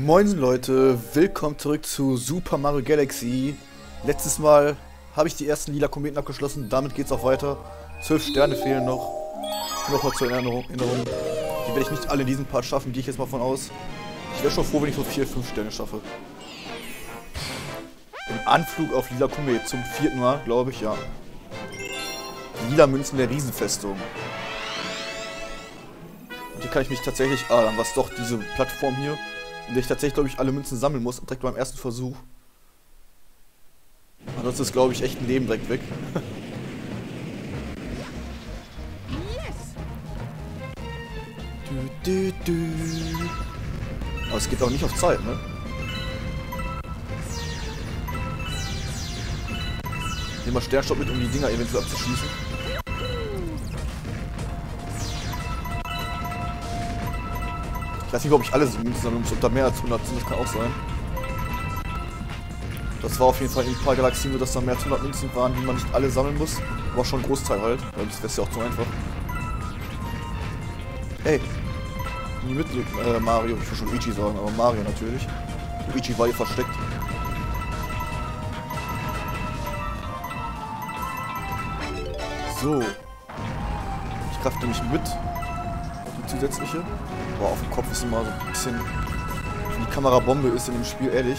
Moin Leute, willkommen zurück zu Super Mario Galaxy. Letztes Mal habe ich die ersten lila Kometen abgeschlossen, damit geht's auch weiter. 12 Sterne fehlen noch. Nochmal zur Erinnerung. Die werde ich nicht alle in diesem Part schaffen, gehe ich jetzt mal von aus. Ich wäre schon froh, wenn ich so 4-5 Sterne schaffe. Im Anflug auf lila Komet zum 4. Mal, glaube ich, ja. Lila Münzen der Riesenfestung. Und hier kann ich mich tatsächlich... Ah, dann war es doch diese Plattform hier, in der ich tatsächlich, glaube ich, alle Münzen sammeln muss, direkt beim ersten Versuch. Ansonsten ist, glaube ich, echt ein Leben direkt weg. Aber es geht auch nicht auf Zeit, ne? Nehmen wir Sternstopp mit, um die Dinger eventuell abzuschießen. Ich weiß nicht, ob ich alle Münzen sammeln muss, ob da mehr als 100 sind, das kann auch sein. Das war auf jeden Fall in ein paar Galaxien so, dass da mehr als 100 Münzen waren, die man nicht alle sammeln muss. Aber schon ein Großteil halt, weil das wäre ja auch zu einfach. Ey, nie mit Mario, ich will schon Luigi sagen, aber Mario natürlich. Luigi war hier versteckt. So. Ich krafte mich mit. Die zusätzliche. Boah, auf dem Kopf ist immer so ein bisschen, wie die Kamerabombe ist in dem Spiel, ehrlich.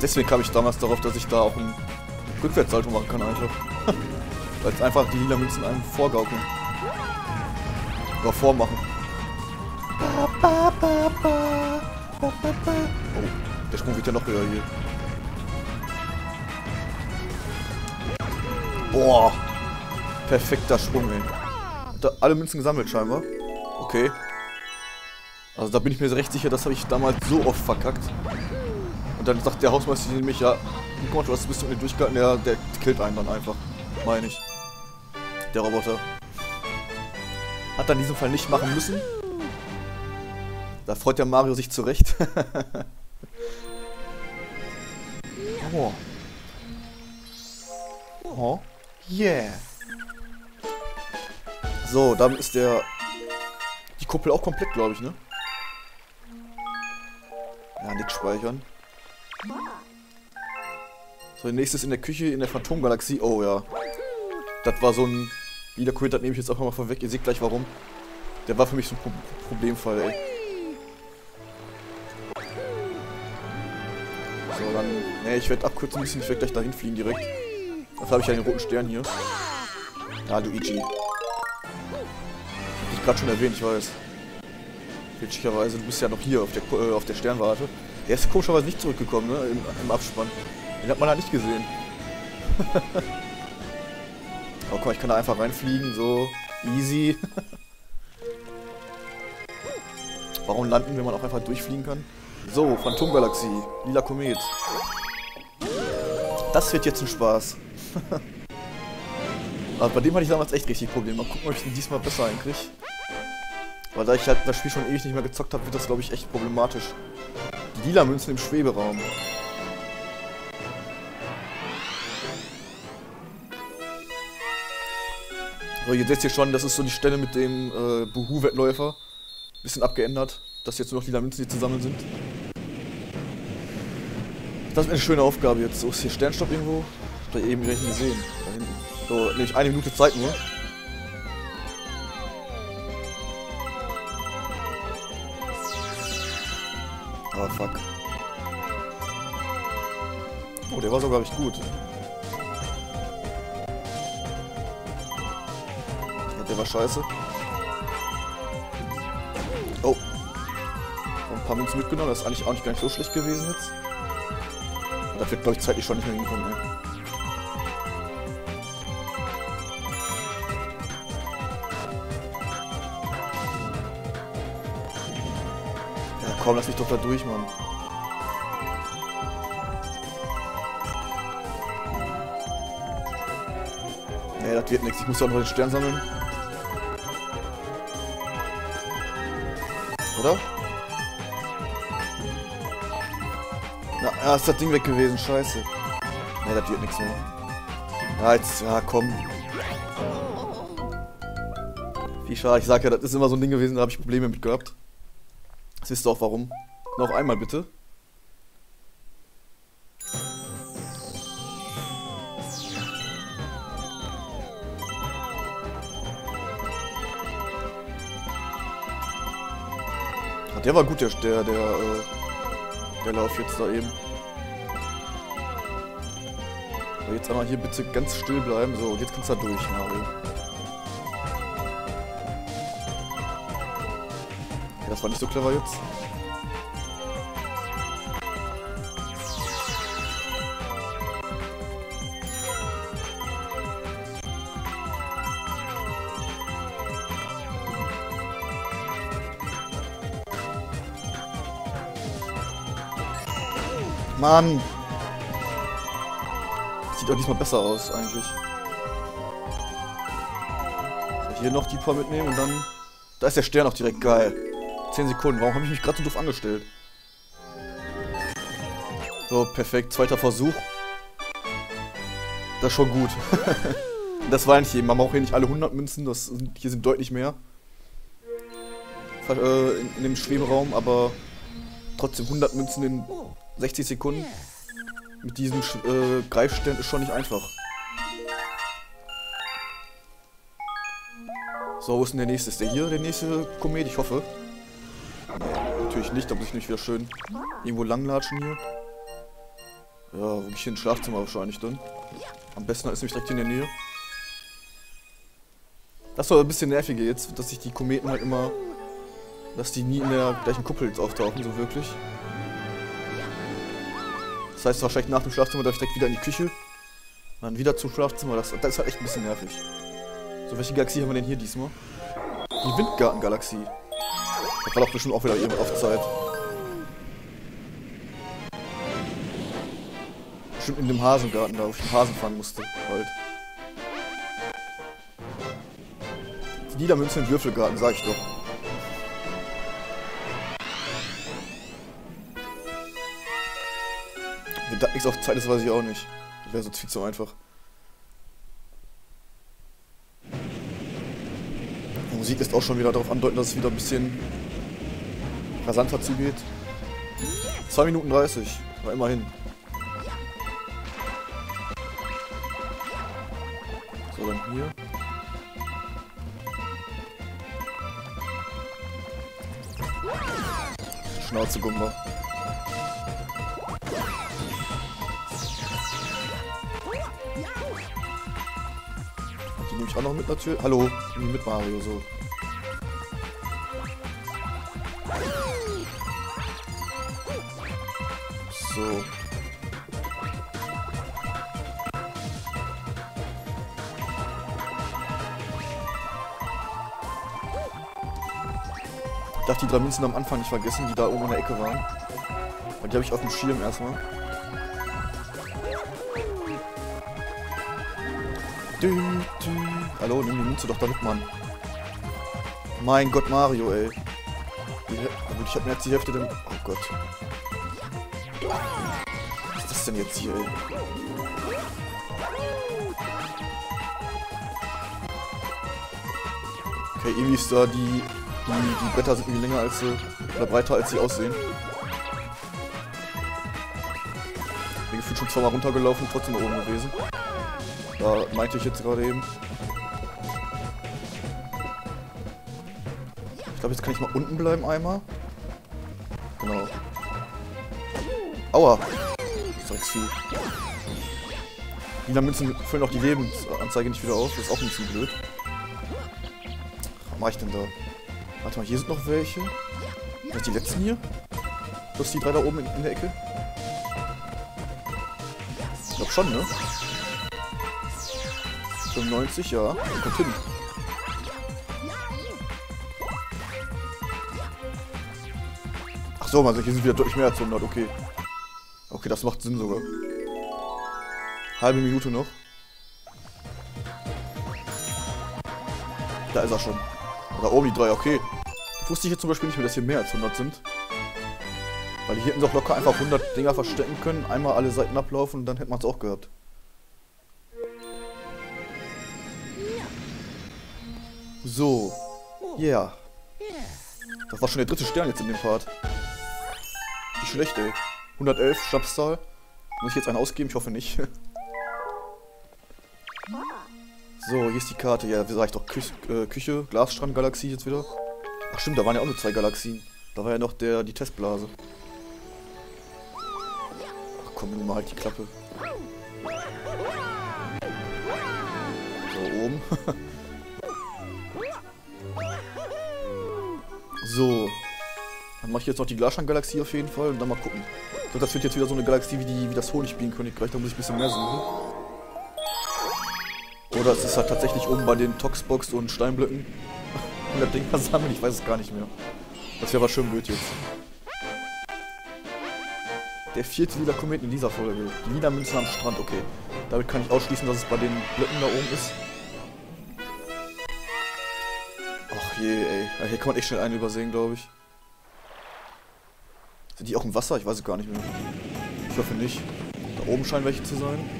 Deswegen kam ich damals darauf, dass ich da auch einen Rückwärtssalto machen kann einfach. Weil es einfach die lila Münzen einem vorgaukeln. Oder vormachen. Oh, der Sprung wird ja noch höher hier. Boah, perfekter Sprung, ey. Hat da alle Münzen gesammelt scheinbar. Okay. Also da bin ich mir recht sicher, das habe ich damals so oft verkackt. Und dann sagt der Hausmeister nämlich, ja, guck mal, du hast ein bisschen durchgehalten, der killt einen dann einfach. Meine ich. Der Roboter. Hat er in diesem Fall nicht machen müssen. Da freut der Mario sich zurecht. Oh. Oh. Yeah. So, damit ist die Kuppel auch komplett, glaube ich, ne? Ja, nix speichern. So, nächstes in der Küche, in der Phantom-Galaxie. Oh ja. Das war so ein... Wieder Quilt, das nehme ich jetzt einfach mal vorweg. Ihr seht gleich warum. Der war für mich so ein Problemfall, ey. So, dann... Ne, ich werde abkürzen müssen. Ich werde gleich dahin fliegen direkt. Dafür habe ich ja den roten Stern hier. Ja, Luigi. Hab ich gerade schon erwähnt, ich weiß. Glücklicherweise, du bist ja noch hier auf der Sternwarte. Der ist komischerweise nicht zurückgekommen, ne? Im Abspann. Den hat man halt nicht gesehen. Oh, guck mal, ich kann da einfach reinfliegen, so. Easy. Warum landen, wenn man auch einfach durchfliegen kann? So, Phantom-Galaxie. Lila Komet. Das wird jetzt ein Spaß. Aber bei dem hatte ich damals echt richtig Probleme. Mal gucken, ob ich den diesmal besser einkriege. Weil da ich halt das Spiel schon ewig nicht mehr gezockt habe, wird das, glaube ich, echt problematisch. Die lila Münzen im Schweberaum. So, ihr seht hier schon, das ist so die Stelle mit dem Buhu-Wettläufer. Bisschen abgeändert, dass jetzt nur noch lila Münzen, die zusammen sind. Das ist eine schöne Aufgabe jetzt. So, ist hier Sternstopp irgendwo? Hab da eben gleich gesehen. Da hinten. So, nehme ich eine Minute Zeit nur. Oh, fuck. Oh, der war sogar recht gut. Ja, der war scheiße. Oh. Ein paar Münzen mitgenommen, das ist eigentlich auch nicht so schlecht gewesen jetzt. Und da wird, glaube ich, zeitlich schon nicht mehr hinkommen, ey. Ja, komm, lass mich doch da durch, Mann. Nee, das wird nichts. Ich muss ja auch noch den Stern sammeln. Oder? Na, ist das Ding weg gewesen, scheiße. Ne, das wird nichts mehr. Ja, jetzt, ja, komm. Wie schade, ich sag ja, das ist immer so ein Ding gewesen, da habe ich Probleme mit gehabt. Das wisst ihr auch warum. Noch einmal bitte. Ach, der war gut, der Lauf jetzt da eben. So, jetzt einmal hier bitte ganz still bleiben. So, und jetzt kannst du da durch, Mario. Ja, das war nicht so clever jetzt. Mann! Sieht auch diesmal besser aus, eigentlich. So, hier noch die paar mitnehmen und dann... Da ist der Stern auch direkt, geil. 10 Sekunden, warum habe ich mich gerade so doof angestellt? So, perfekt, zweiter Versuch. Das ist schon gut. Das war nicht eben, man braucht hier nicht alle 100 Münzen, hier sind deutlich mehr. In dem Schweberaum, aber... Trotzdem 100 Münzen in... 60 Sekunden mit diesem Greifstern ist schon nicht einfach. So, wo ist denn der nächste? Ist der hier der nächste Komet? Ich hoffe. Nee, natürlich nicht, da muss ich nicht wieder schön irgendwo langlatschen hier. Ja, wo bin ich hier? Im Schlafzimmer wahrscheinlich dann. Am besten ist nämlich direkt hier in der Nähe. Das ist doch ein bisschen nerviger jetzt, dass sich die Kometen halt immer... Dass die nie in der gleichen Kuppel jetzt auftauchen, so wirklich. Das heißt wahrscheinlich nach dem Schlafzimmer darf ich direkt wieder in die Küche. Dann wieder zum Schlafzimmer. Das ist halt echt ein bisschen nervig. So, welche Galaxie haben wir denn hier diesmal? Die Windgarten-Galaxie. Da war doch bestimmt auch wieder irgendwas auf Zeit. Bestimmt in dem Hasengarten da, wo ich den Hasen fahren musste. Halt. Die Niedermünze im Würfelgarten, sag ich doch. Wenn da nichts auf Zeit ist, weiß ich auch nicht. Das wäre so viel zu einfach. Die Musik ist auch schon wieder darauf andeuten, dass es wieder ein bisschen rasanter zugeht. 2 Minuten 30, aber immerhin. So, dann hier. Schnauze, Gumba. Nehme ich auch noch mit natürlich. Hallo, mit Mario so. So. Ich darf die 3 Münzen am Anfang nicht vergessen, die da oben in der Ecke waren. Weil die habe ich auf dem Schirm erstmal. Dü, dü. Hallo, nimm die Münze doch damit, Mann. Mein Gott, Mario, ey. Ich hab mir jetzt die Hälfte dann... Oh Gott. Was ist das denn jetzt hier, ey? Okay, irgendwie ist da die Bretter sind irgendwie länger als sie... Oder breiter als sie aussehen. Ich bin gefühlt schon zweimal runtergelaufen und trotzdem da oben gewesen. Da meinte ich jetzt gerade eben. Ich glaube, jetzt kann ich mal unten bleiben einmal. Genau. Aua! Drecksvieh. Die Münzen füllen auch die Lebensanzeige nicht wieder auf. Das ist auch ein bisschen blöd. Was mache ich denn da? Warte mal, hier sind noch welche. Sind die letzten hier? Plus die 3 da oben in der Ecke? Ich glaube schon, ne? 90, ja. Kommt hin. Ach so, also hier sind wieder deutlich mehr als 100, okay. Okay, das macht Sinn sogar. Halbe Minute noch. Da ist er schon. Da oben die 3, okay. Das wusste ich jetzt zum Beispiel nicht mehr, dass hier mehr als 100 sind. Weil die hier hätten sie auch locker einfach 100 Dinger verstecken können, einmal alle Seiten ablaufen und dann hätten wir es auch gehabt. So. Ja. Yeah. Das war schon der dritte Stern jetzt in dem Part. Wie schlecht, ey. 111, Schnapszahl. Muss ich jetzt einen ausgeben? Ich hoffe nicht. So, hier ist die Karte. Ja, wie sag ich doch, Küche, Glasstrand-Galaxie jetzt wieder. Ach stimmt, da waren ja auch nur zwei Galaxien. Da war ja noch die Testblase. Ach komm, nun mal halt die Klappe. So, oben. So. Dann mache ich jetzt noch die Glasstrand-Galaxie auf jeden Fall und dann mal gucken. Ich glaube, das wird jetzt wieder so eine Galaxie wie das Honigbienenkönigreich. Da muss ich ein bisschen mehr suchen. Oder es ist halt tatsächlich oben bei den Toxbox und Steinblöcken. 100 Dinger sammeln, ich weiß es gar nicht mehr. Das wäre aber schön blöd jetzt. Der vierte lila Komet in dieser Folge. Die lila Münzen am Strand, okay. Damit kann ich ausschließen, dass es bei den Blöcken da oben ist. Ach je, ey. Hier kann man echt schnell einen übersehen, glaube ich. Sind die auch im Wasser? Ich weiß es gar nicht mehr. Ich hoffe nicht. Da oben scheinen welche zu sein.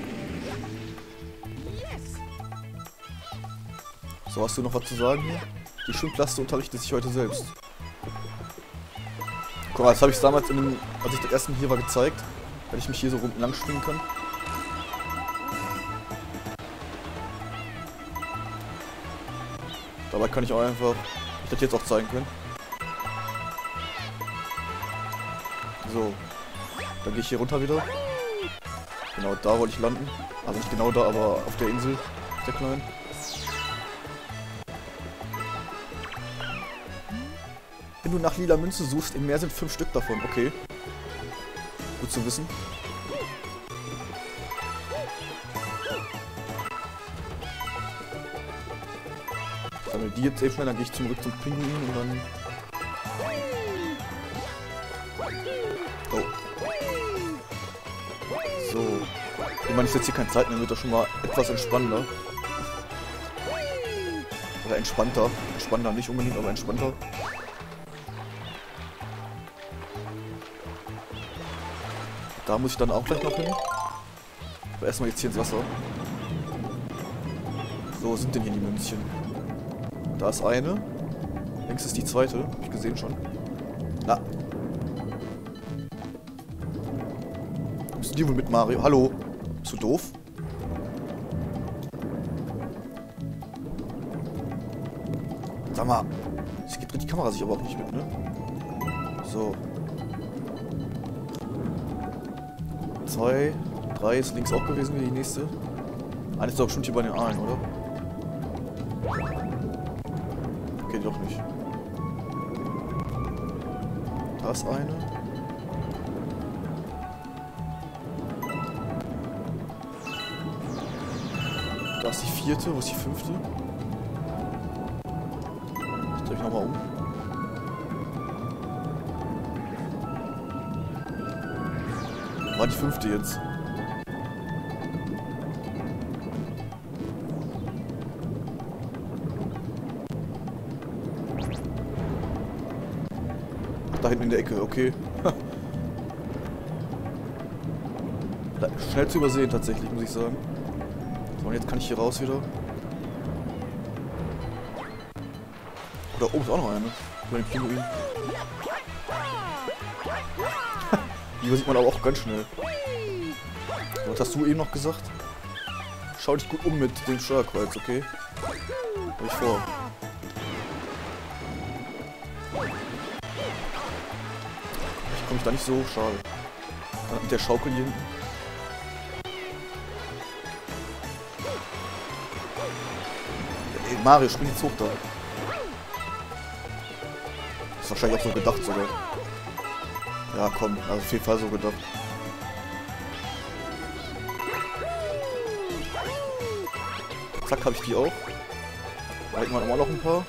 So, hast du noch was zu sagen hier? Die Schwimmklasse unterrichtet sich heute selbst. Guck mal, das habe ich damals, als ich das erste Mal hier war, gezeigt. Wenn ich mich hier so lang schwingen kann. Dabei kann ich auch einfach... Ich hätte jetzt auch zeigen können. So. Dann gehe ich hier runter wieder. Genau da wollte ich landen. Also nicht genau da, aber auf der Insel. Der kleinen. Wenn du nach lila Münze suchst, im Meer sind 5 Stück davon. Okay. Gut zu wissen. Sammel die jetzt eben schnell, dann gehe ich zurück zum Pinguin und dann... Oh. So. Ich meine, ich setze hier keine Zeit mehr, wird das schon mal etwas entspannender. Oder entspannter. Entspannter nicht unbedingt, aber entspannter. Da muss ich dann auch gleich noch hin. Aber erstmal jetzt hier ins Wasser. So, sind denn hier die Münzchen? Da ist eine. Links ist die zweite. Hab ich gesehen schon. Na. Bist du die wohl mit Mario? Hallo? Bist du doof? Sag mal. Es dreht die Kamera sich aber auch nicht mit, ne? So. 2, 3 ist links auch gewesen, wie die nächste. Eine ist doch bestimmt hier bei den Aalen, oder? Okay, doch nicht. Da ist eine. Da ist die vierte, wo ist die fünfte? Ich drehe mich nochmal um. War die fünfte jetzt. Ach, da hinten in der Ecke, okay. Schnell zu übersehen tatsächlich, muss ich sagen. So, und jetzt kann ich hier raus wieder. Oh, da oben ist auch noch eine. Über den Pinguin. Die sieht man aber auch ganz schnell. Was hast du eben noch gesagt? Schau dich gut um mit dem Steuerkreuz, okay? Hab ich vor. Ich komme mich da nicht so hoch, schade. Dann mit der Schaukel hier hinten. Ey, Mario, spring jetzt hoch da. Ist wahrscheinlich auch so gedacht sogar. Ja komm, also auf jeden Fall so gedacht. Zack, habe ich die auch. Da hätten wir auch noch ein paar.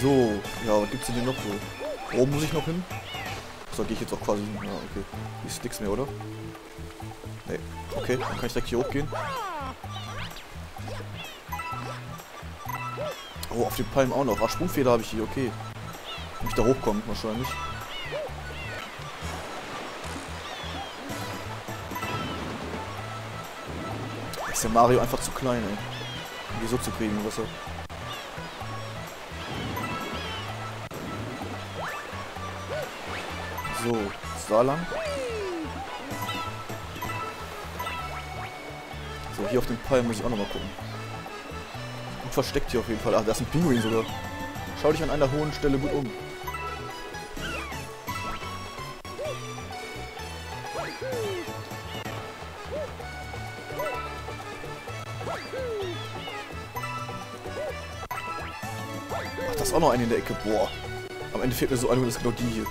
So, ja, was gibt's denn hier noch so? Oben muss ich noch hin. So, gehe ich jetzt auch quasi hin. Ja, okay. Hier ist nichts mehr, oder? Nee. Okay, dann kann ich direkt hier hochgehen. Oh, auf den Palmen auch noch. Ach, Sprungfeder habe ich hier, okay. Mich da hochkommen wahrscheinlich. Ist der Mario einfach zu klein, ey. die so zu kriegen, weißt du? So, da lang. So, hier auf dem Pfeil muss ich auch nochmal gucken. Gut versteckt hier auf jeden Fall. Ach, da ist ein Pinguin sogar. Schau dich an einer hohen Stelle gut um. Ach, da ist auch noch eine in der Ecke. Boah. Am Ende fehlt mir so eine und das ist genau die hier.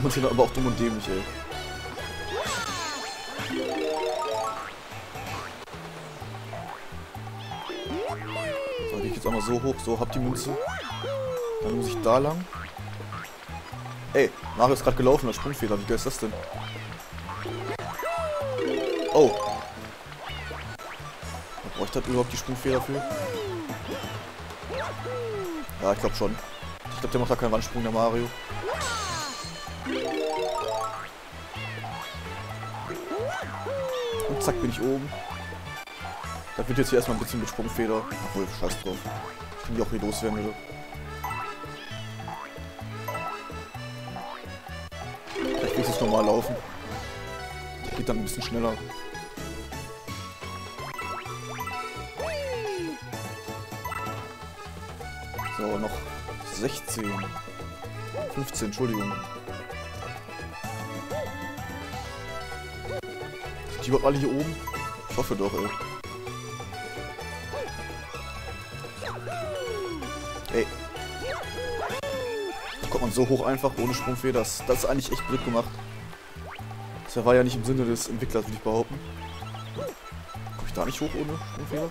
Da sind wir aber auch dumm und dämlich, ey. So, gehe ich jetzt auch mal so hoch. So, hab die Münze. Dann muss ich da lang. Ey, Mario ist gerade gelaufen, als Sprungfehler. Wie geil ist das denn? Oh. Braucht das überhaupt die Sprungfehler für? Ja, ich glaube schon. Ich glaube, der macht da keinen Wandsprung, der Mario. Und zack, bin ich oben. Da wird jetzt hier erstmal ein bisschen mit Sprungfeder. Obwohl, scheiß drauf. Ich kann die auch hier loswerden, oder? Vielleicht will ich das normal laufen. Das geht dann ein bisschen schneller. So, noch 16. 15, Entschuldigung. Die überhaupt alle hier oben? Ich hoffe doch, ey. Ey. Da kommt man so hoch einfach, ohne Sprungfeder. Das ist eigentlich echt blöd gemacht. Das war ja nicht im Sinne des Entwicklers, würde ich behaupten. Komm ich da nicht hoch ohne Sprungfeder?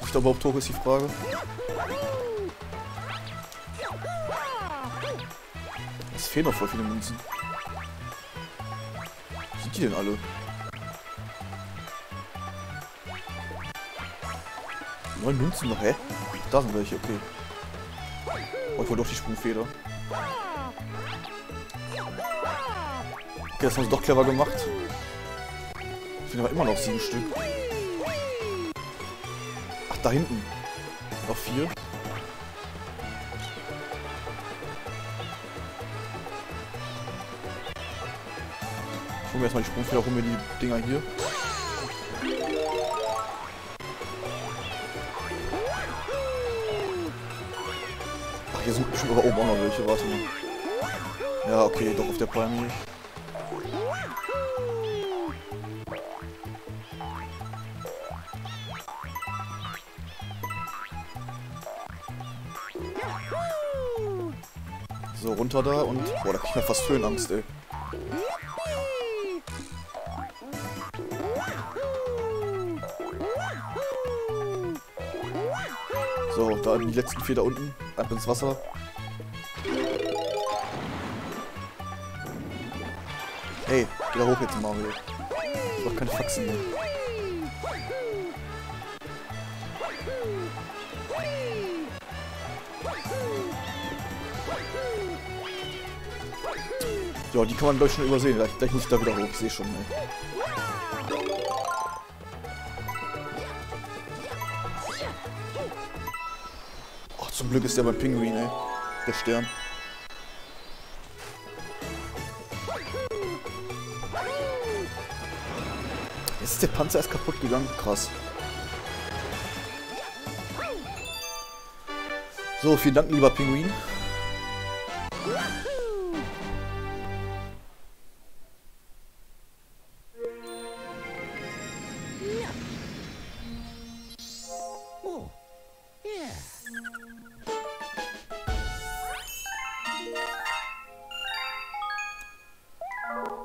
Ob ich da überhaupt hoch ist, die Frage. Es fehlen noch voll viele Münzen. Wo sind die denn alle? 9 Münzen noch, hä? Da sind welche, okay. Oh, ich wollte doch die Sprungfeder. Okay, das haben sie doch clever gemacht. Ich finde aber immer noch 7 Stück. Ach, da hinten. Noch 4. Ich hol mir erstmal die Sprungfeder, hol mir die Dinger hier. Ach, hier sind bestimmt aber oben auch noch welche, warte mal. Ja, okay, doch auf der Palme. So, runter da und... Boah, da krieg ich mir fast Höhenangst, ey. So, da die letzten 4 da unten. Ab ins Wasser. Hey, geh da hoch jetzt, Mario. Ich brauch keine Faxen mehr. Ja, die kann man gleich schon übersehen. Gleich muss ich da wieder hoch. Ich seh schon, ey. Zum Glück ist der beim Pinguin, ey. Der Stern. Jetzt ist der Panzer erst kaputt gegangen. Krass. So, vielen Dank, lieber Pinguin.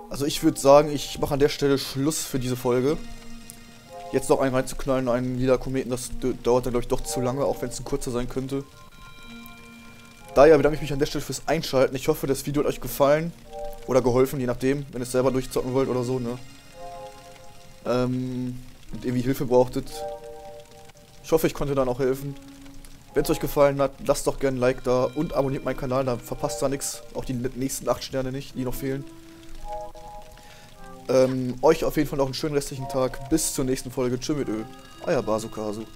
Also ich würde sagen, ich mache an der Stelle Schluss für diese Folge. Jetzt noch einen reinzuknallen, einen lila Kometen, das dauert dann glaube ich doch zu lange, auch wenn es ein kurzer sein könnte. Daher bedanke ich mich an der Stelle fürs Einschalten. Ich hoffe, das Video hat euch gefallen oder geholfen, je nachdem, wenn ihr es selber durchzocken wollt oder so, ne? Und irgendwie Hilfe brauchtet. Ich hoffe, ich konnte dann auch helfen. Wenn es euch gefallen hat, lasst doch gerne ein Like da und abonniert meinen Kanal, dann verpasst da nichts. Auch die nächsten 8 Sterne nicht, die noch fehlen. Euch auf jeden Fall noch einen schönen restlichen Tag. Bis zur nächsten Folge. Tschö mit Öl. Euer Bazoo-Kazoo.